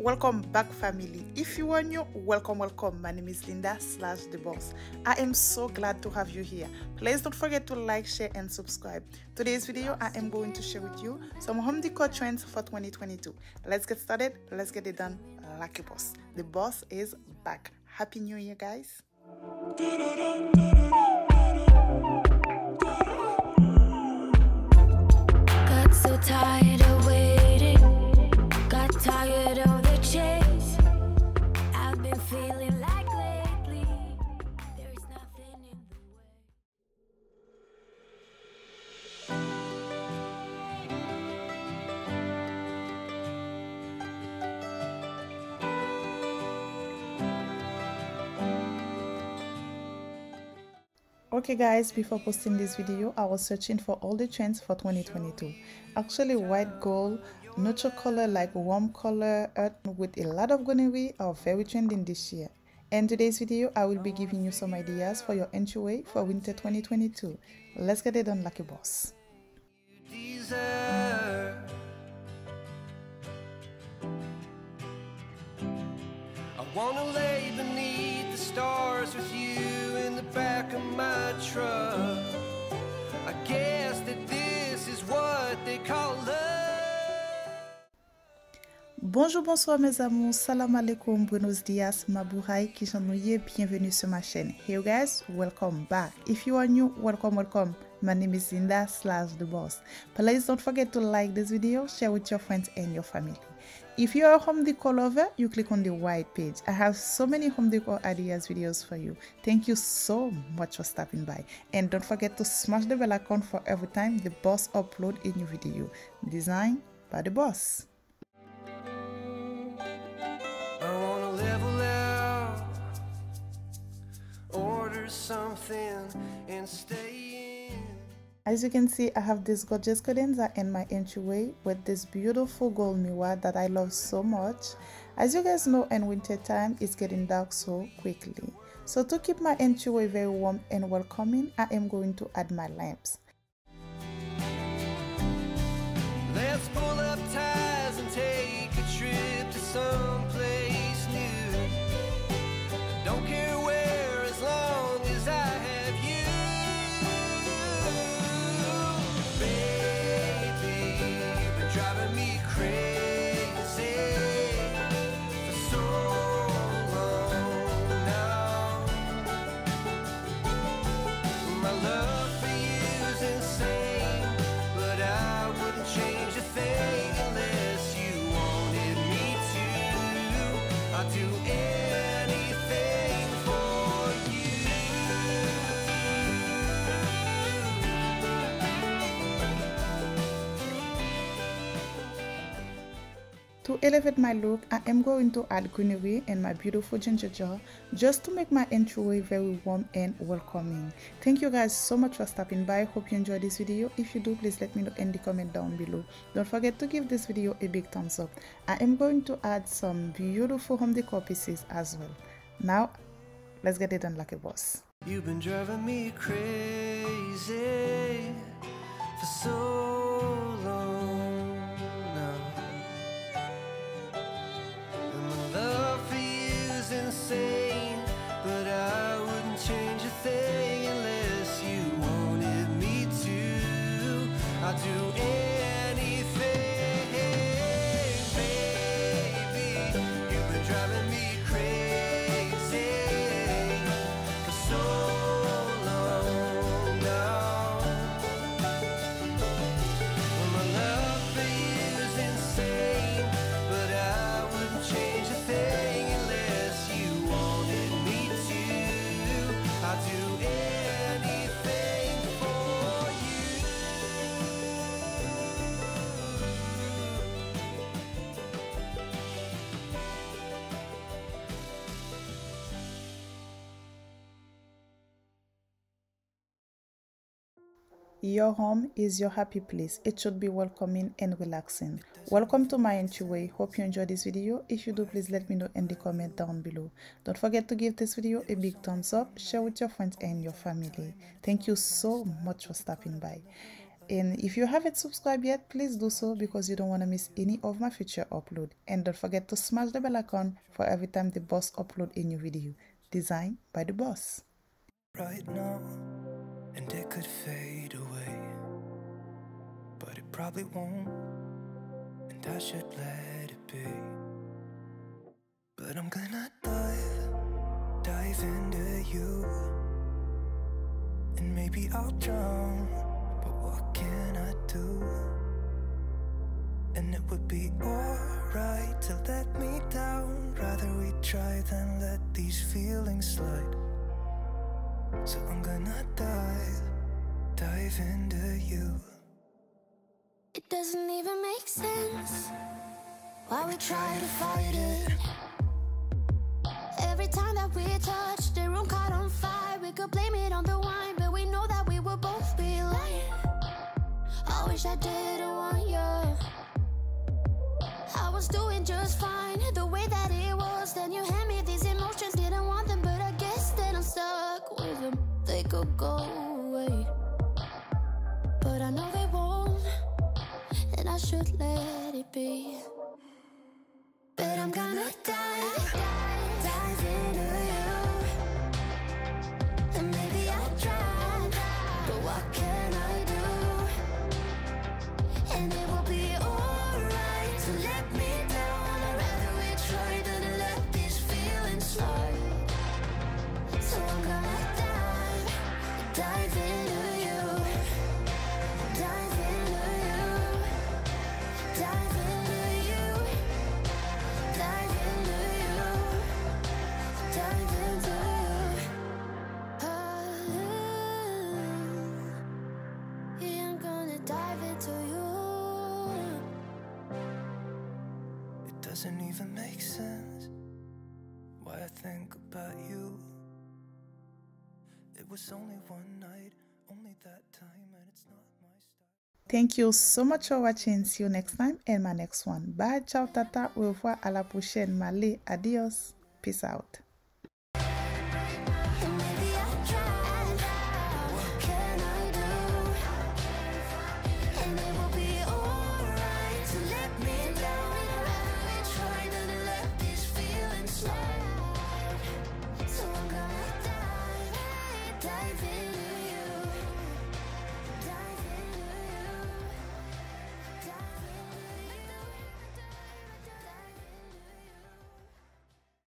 Welcome back, family. If you are new, welcome. My name is Linda /the boss. I am so glad to have you here. Please don't forget to like, share, and subscribe. Today's video, I am going to share with you some home decor trends for 2022. Let's get started. Let's get it done like a boss. The boss is back. Happy New Year, guys. Got so tired of waiting. Got tired of feeling like lately there's nothing in the way. Okay guys, before posting this video, I was searching for all the trends for 2022. Actually, white gold, neutral color like warm color, earth with a lot of greenery are very trending this year. In today's video, I will be giving you some ideas for your entryway for winter 2022. Let's get it done like a boss. You deserve I wanna lay beneath the stars with you in the back of my truck. I guess that this is what they call love. Bonjour, bonsoir mes amours, salam alaikum, buenos dias, mabuhay, kijanouye, bienvenue sur ma chaîne. Hey you guys, welcome back. If you are new, welcome. My name is Linda /the boss. Please don't forget to like this video, share with your friends and your family. If you are a home decor lover, you click on the white page. I have so many home decor ideas videos for you. Thank you so much for stopping by. And don't forget to smash the bell icon for every time the boss uploads a new video. Designed by the boss. As you can see, I have this gorgeous credenza in my entryway with this beautiful gold mirror that I love so much. As you guys know, in winter time it's getting dark so quickly, so to keep my entryway very warm and welcoming, I am going to add my lamps. Let's pull up ties and take a trip to someplace new. I don't care where, as long as I have you. Baby, you've been driving me crazy for so long now. My love for you is insane, but I wouldn't change a thing unless you wanted me to. I'll do anything. To elevate my look, I am going to add greenery and my beautiful ginger jar just to make my entryway very warm and welcoming. Thank you guys so much for stopping by. Hope you enjoyed this video. If you do, please let me know in the comment down below. Don't forget to give this video a big thumbs up. I am going to add some beautiful home decor pieces as well. Now, let's get it done like a boss. You've been driving me crazy for so long. Your home is your happy place. It should be welcoming and relaxing. Welcome to my entryway. Hope you enjoyed this video. If you do, please let me know in the comment down below. Don't forget to give this video a big thumbs up, share with your friends and your family. Thank you so much for stopping by. And if you haven't subscribed yet, please do so because you don't want to miss any of my future upload. And don't forget to smash the bell icon for every time the boss upload a new video. Designed by the boss. Right now, and it could fade away, but it probably won't, and I should let it be. But I'm gonna dive into you, and maybe I'll drown, but what can I do? And it would be alright to let me down. Rather we try than let these feelings slide. So I'm gonna dive into you. It doesn't even make sense why we try to fight it. Every time that we touch, the room caught on fire. We could blame it on the wine, but we know that we will both be lying. I wish I didn't want you. I was doing just fine the way that it was. Then you hand me these emotions, didn't want them, but I guess that I'm stuck with them. They could go away, but I know they won't, and I should let it be. But I'm gonna dive into you, and maybe I'll drown, but what can I do? And it will be alright to let me down. I'd rather we try than let these feelings slide. So I'm gonna dive into you, dive into you, dive into you, dive into you, dive into you. Yeah, I'm gonna dive into you. It doesn't even make sense why I think about you. It was only one night, only that time, and it's not my style. Thank you so much for watching. See you next time in my next one. Bye, ciao, tata. Au revoir, à la prochaine. Malé, adios. Peace out. Dive in.